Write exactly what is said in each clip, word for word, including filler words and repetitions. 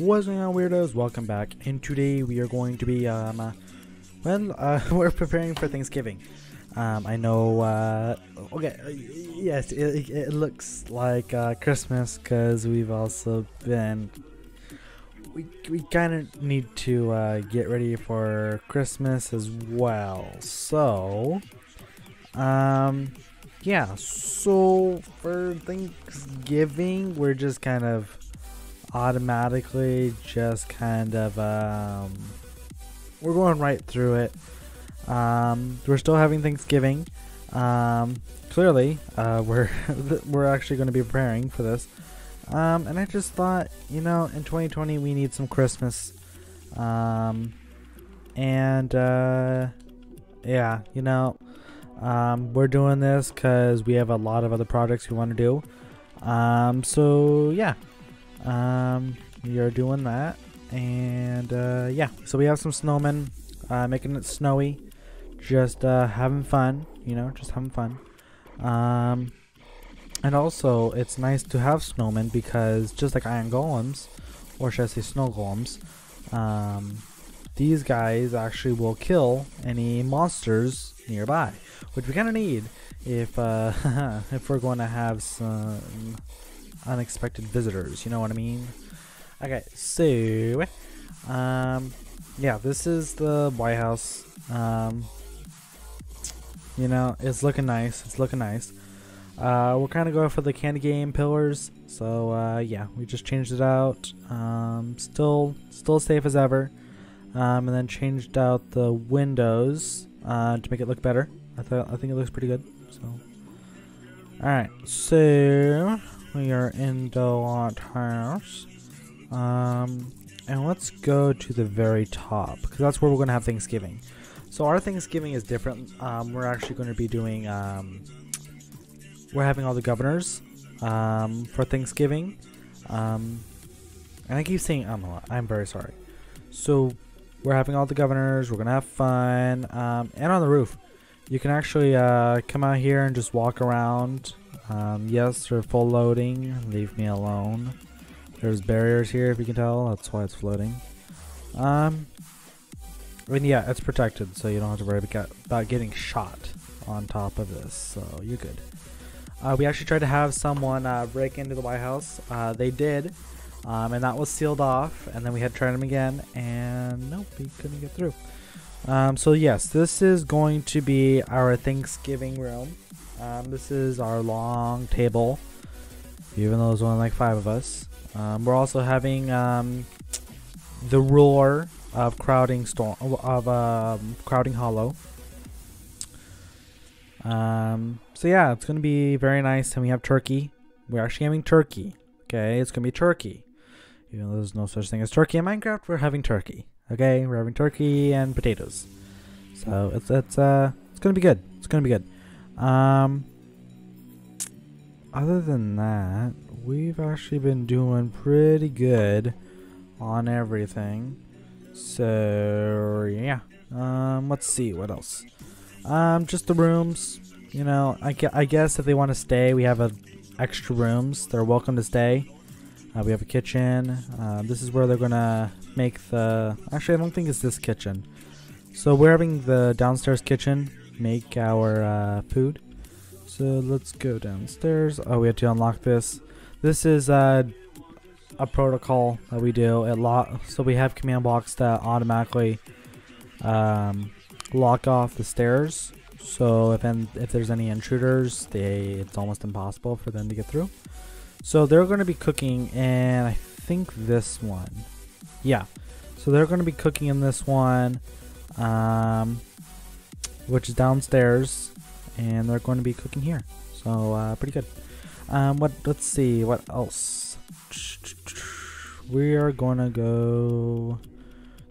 What's going on, weirdos? Welcome back, and today we are going to be um uh, well uh we're preparing for Thanksgiving. um I know, uh okay, yes, it, it looks like uh Christmas, because we've also been we, we kind of need to uh get ready for Christmas as well. So um yeah, so for Thanksgiving we're just kind of automatically just kind of um we're going right through it. Um we're still having Thanksgiving. Um clearly uh we're we're actually going to be preparing for this. Um and I just thought, you know, in twenty twenty we need some Christmas. Um and uh yeah, you know, um we're doing this because we have a lot of other projects we want to do. Um so yeah, um we are doing that. And uh yeah, so we have some snowmen, uh making it snowy, just uh having fun, you know, just having fun. Um and also it's nice to have snowmen, because just like iron golems, or should I say snow golems, um these guys actually will kill any monsters nearby, which we kind of need if uh if we're going to have some unexpected visitors, you know what I mean? Okay, so um yeah, this is the White House. Um you know, it's looking nice, it's looking nice. Uh we're kind of going for the candy game pillars, so uh yeah, we just changed it out. Um still still safe as ever. Um and then changed out the windows uh to make it look better. I thought I think it looks pretty good. So all right, so we are in the White House. Um, and let's go to the very top, because that's where we're going to have Thanksgiving. So our Thanksgiving is different. Um, we're actually going to be doing, um, we're having all the governors, um, for Thanksgiving. Um, and I keep saying um a lot. I'm very sorry. So we're having all the governors. We're going to have fun. Um, and on the roof, you can actually, uh, come out here and just walk around. Um, yes, they're full loading. Leave me alone. There's barriers here, if you can tell. That's why it's floating. Um, and yeah, it's protected, so you don't have to worry about getting shot on top of this. So you're good. Uh, we actually tried to have someone uh, break into the White House. Uh, they did, um, and that was sealed off. And then we had tried him again, and nope, he couldn't get through. Um, so yes, this is going to be our Thanksgiving room. Um, this is our long table, even though there's only like five of us. Um, we're also having um, the roar of crowding storm of um, crowding hollow. Um, so yeah, it's gonna be very nice, and we have turkey. We're actually having turkey. Okay, it's gonna be turkey. Even though there's no such thing as turkey in Minecraft, we're having turkey. Okay, we're having turkey and potatoes. So it's it's uh it's gonna be good. It's gonna be good. Um other than that, we've actually been doing pretty good on everything. So yeah, um let's see what else. Um just the rooms, you know, I, gu I guess if they want to stay, we have a extra rooms. They're welcome to stay. Uh, we have a kitchen. Uh, this is where they're gonna make the, actually I don't think it's this kitchen, so we're having the downstairs kitchen make our uh, food. So let's go downstairs. Oh, we have to unlock this. This is uh, a protocol that we do. It lock, so we have command blocks that automatically um, lock off the stairs. So if and if there's any intruders, they it's almost impossible for them to get through. So they're going to be cooking, and I think this one. Yeah. So they're going to be cooking in this one. Um, which is downstairs, and they're going to be cooking here. So uh, pretty good. Um, what? Let's see what else. We are gonna go.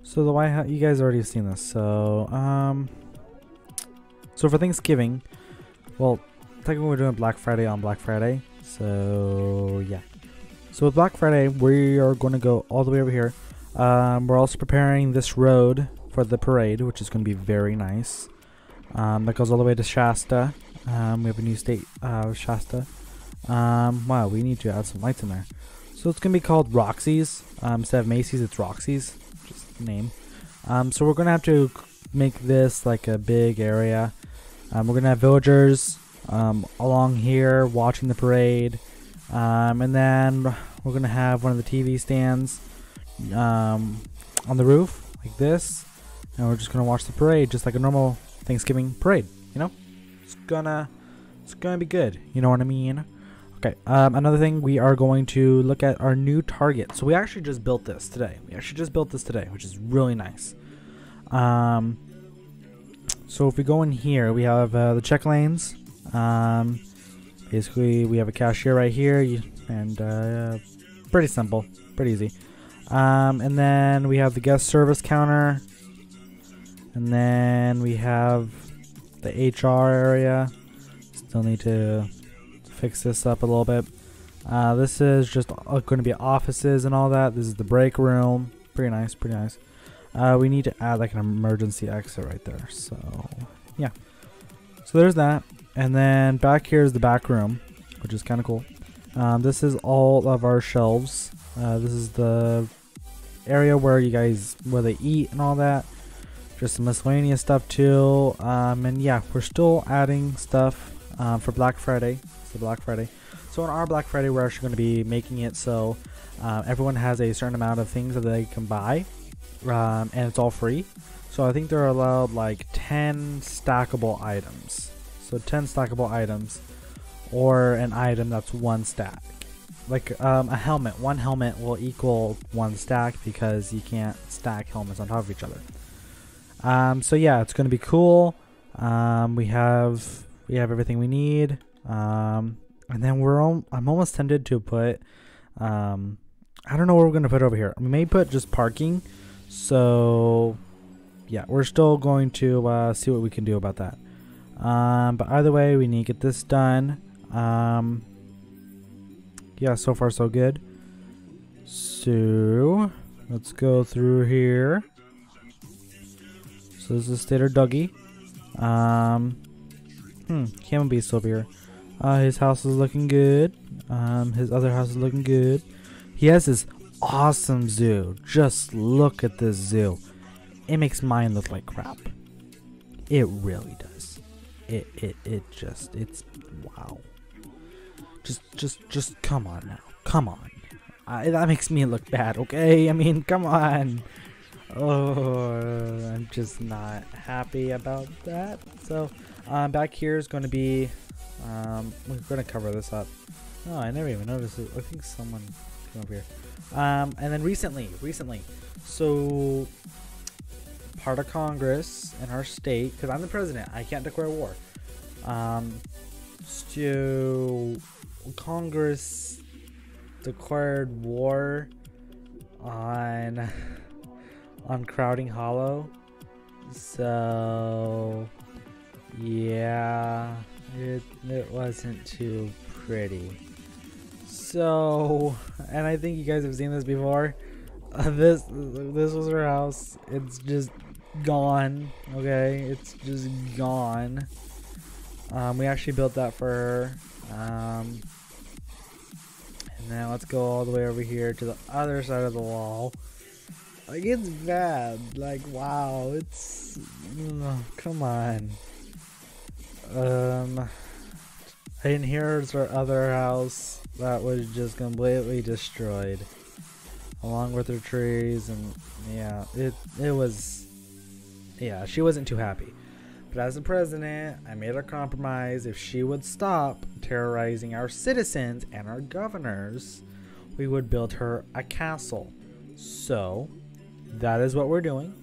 So the White House. You guys already seen this. So um. So for Thanksgiving, well, technically we're doing Black Friday on Black Friday. So yeah. So with Black Friday, we are gonna go all the way over here. Um, we're also preparing this road for the parade, which is gonna be very nice. Um, that goes all the way to Shasta. Um, we have a new state, uh, Shasta. Um, wow, we need to add some lights in there. So it's going to be called Roxy's. Um, instead of Macy's, it's Roxy's. Just the name. Um, so we're going to have to make this like a big area. Um, we're going to have villagers um, along here watching the parade. Um, and then we're going to have one of the T V stands um, on the roof like this. And we're just going to watch the parade just like a normal Thanksgiving parade, you know? It's gonna, it's gonna be good. You know what I mean? Okay, um, another thing, we are going to look at our new target. So we actually just built this today. We actually just built this today, which is really nice. Um, so if we go in here, we have uh, the check lanes. Um, basically, we have a cashier right here, you, and uh, pretty simple, pretty easy. Um, and then we have the guest service counter. And then we have the H R area. Still need to fix this up a little bit. Uh, this is just going to be offices and all that. This is the break room. Pretty nice, pretty nice. Uh, we need to add like an emergency exit right there. So yeah, so there's that. And then back here is the back room, which is kind of cool. Um, this is all of our shelves. Uh, this is the area where you guys, where they eat and all that. Just some miscellaneous stuff too. Um, and yeah, we're still adding stuff uh, for Black Friday. It's the Black Friday. So on our Black Friday, we're actually going to be making it so uh, everyone has a certain amount of things that they can buy. Um, and it's all free. So I think they're allowed like ten stackable items. So ten stackable items. Or an item that's one stack. Like um, a helmet. One helmet will equal one stack because you can't stack helmets on top of each other. Um, so yeah, it's gonna be cool. Um, we have we have everything we need, um, and then we're all, I'm almost tempted to put um, I don't know what we're gonna put over here. We may put just parking. So yeah, we're still going to uh, see what we can do about that. Um, but either way, we need to get this done. Um, yeah, so far so good. So let's go through here. So this is Stater Dougie. Um, hmm, Camo Beast over here. Uh, his house is looking good. Um, his other house is looking good. He has this awesome zoo. Just look at this zoo. It makes mine look like crap. It really does. It it it just it's wow. Just just just come on now. Come on. I, that makes me look bad. Okay. I mean, come on. Oh, I'm just not happy about that. So um, back here is going to be um, we're going to cover this up. Oh, I never even noticed it. I think someone came over here. Um, and then recently, recently, so part of Congress in our state, because I'm the president, I can't declare war. Um, so Congress declared war on. on Crowding Hollow. So yeah, it, it wasn't too pretty. So, and I think you guys have seen this before. Uh, this this was her house. It's just gone. Okay, it's just gone. Um, we actually built that for her. Um, and now let's go all the way over here to the other side of the wall. Like, it's bad. Like, wow, it's ugh, come on. Um, and here's our other house that was just completely destroyed, along with her trees, and yeah, it it was, yeah, she wasn't too happy. But as the president, I made a compromise. If she would stop terrorizing our citizens and our governors, we would build her a castle. So. That is what we're doing.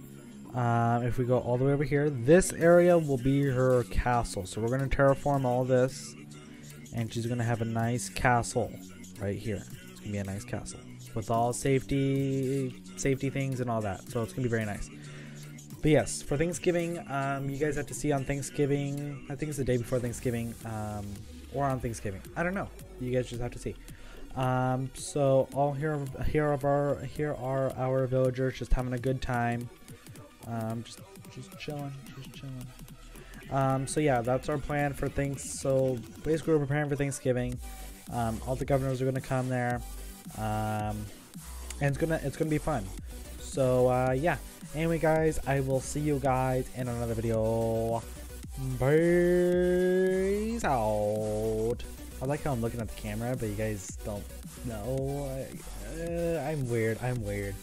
Um, if we go all the way over here, this area will be her castle. So we're going to terraform all this. And she's going to have a nice castle right here. It's going to be a nice castle. With all safety safety things and all that. So it's going to be very nice. But yes, for Thanksgiving, um, you guys have to see on Thanksgiving. I think it's the day before Thanksgiving. Um, or on Thanksgiving. I don't know. You guys just have to see. Um, so all here, here of our, here are our villagers just having a good time. Um, just, just chilling, just chilling. Um, so yeah, that's our plan for things. So basically we're preparing for Thanksgiving. Um, all the governors are going to come there. um, and it's gonna it's gonna be fun. So uh, yeah. Anyway, guys, I will see you guys in another video. Peace out. I like how I'm looking at the camera, but you guys don't know. I, uh, I'm weird. I'm weird.